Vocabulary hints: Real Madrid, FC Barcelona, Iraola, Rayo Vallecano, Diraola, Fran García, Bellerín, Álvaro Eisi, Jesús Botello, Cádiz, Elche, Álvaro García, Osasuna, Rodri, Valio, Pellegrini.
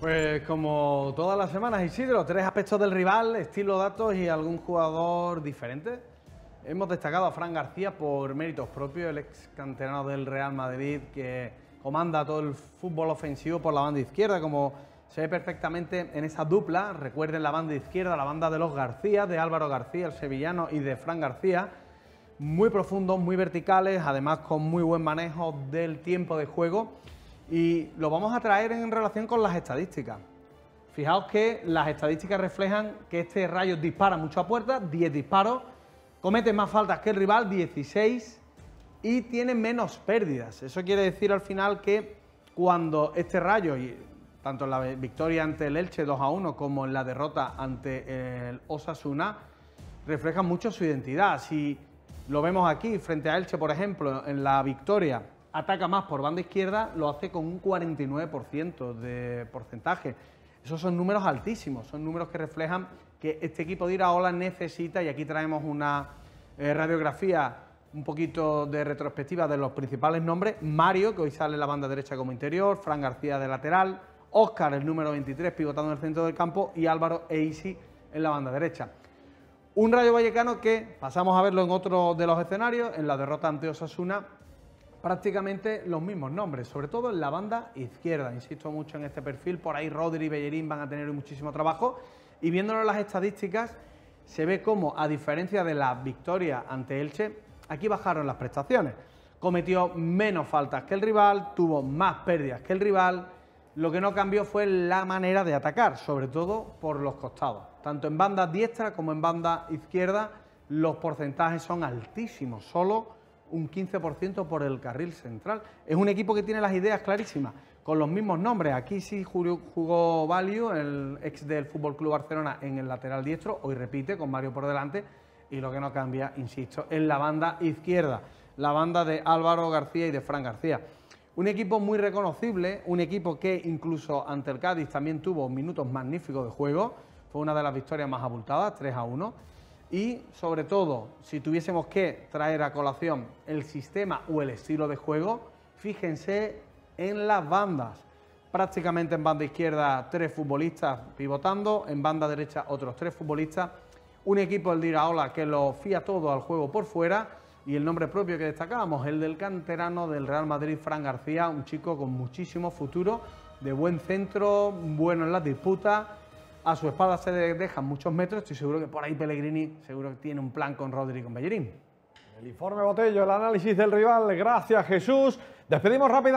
Pues como todas las semanas, Isidro, tres aspectos del rival, estilo, datos y algún jugador diferente. Hemos destacado a Fran García por méritos propios, el ex canterano del Real Madrid que comanda todo el fútbol ofensivo por la banda izquierda, como se ve perfectamente en esa dupla. Recuerden la banda izquierda, la banda de los García, de Álvaro García, el sevillano, y de Fran García. Muy profundos, muy verticales, además con muy buen manejo del tiempo de juego. Y lo vamos a traer en relación con las estadísticas. Fijaos que las estadísticas reflejan que este Rayo dispara mucho a puerta, 10 disparos, comete más faltas que el rival, 16, y tiene menos pérdidas. Eso quiere decir al final que cuando este Rayo, tanto en la victoria ante el Elche 2-1 como en la derrota ante el Osasuna, reflejan mucho su identidad. Si lo vemos aquí frente a Elche, por ejemplo, en la victoria, ataca más por banda izquierda, lo hace con un 49% de porcentaje. Esos son números altísimos, son números que reflejan que este equipo de Iraola necesita, y aquí traemos una radiografía un poquito de retrospectiva de los principales nombres. Mario, que hoy sale en la banda derecha como interior, Fran García de lateral, Óscar, el número 23, pivotando en el centro del campo, y Álvaro Eisi en la banda derecha. Un Rayo Vallecano que, pasamos a verlo en otro de los escenarios, en la derrota ante Osasuna, prácticamente los mismos nombres, sobre todo en la banda izquierda. Insisto mucho en este perfil, por ahí Rodri y Bellerín van a tener muchísimo trabajo. Y viéndolo en las estadísticas, se ve cómo, a diferencia de la victoria ante Elche, aquí bajaron las prestaciones. Cometió menos faltas que el rival, tuvo más pérdidas que el rival. Lo que no cambió fue la manera de atacar, sobre todo por los costados. Tanto en banda diestra como en banda izquierda, los porcentajes son altísimos, solo un 15% por el carril central. Es un equipo que tiene las ideas clarísimas, con los mismos nombres. Aquí sí jugó Valio, el ex del FC Barcelona, en el lateral diestro. Hoy repite con Mario por delante, y lo que no cambia, insisto, es la banda izquierda, la banda de Álvaro García y de Fran García. Un equipo muy reconocible, un equipo que incluso ante el Cádiz también tuvo minutos magníficos de juego. Fue una de las victorias más abultadas, 3-1. Y, sobre todo, si tuviésemos que traer a colación el sistema o el estilo de juego, fíjense en las bandas. Prácticamente en banda izquierda 3 futbolistas pivotando, en banda derecha otros 3 futbolistas. Un equipo, el Diraola, que lo fía todo al juego por fuera, y el nombre propio que destacábamos, el del canterano del Real Madrid, Fran García, un chico con muchísimo futuro, de buen centro, bueno en las disputas. A su espalda se dejan muchos metros. Estoy seguro que por ahí Pellegrini seguro que tiene un plan con Rodri y con Bellerín. El informe Botello, el análisis del rival. Gracias, Jesús. Despedimos rápidamente.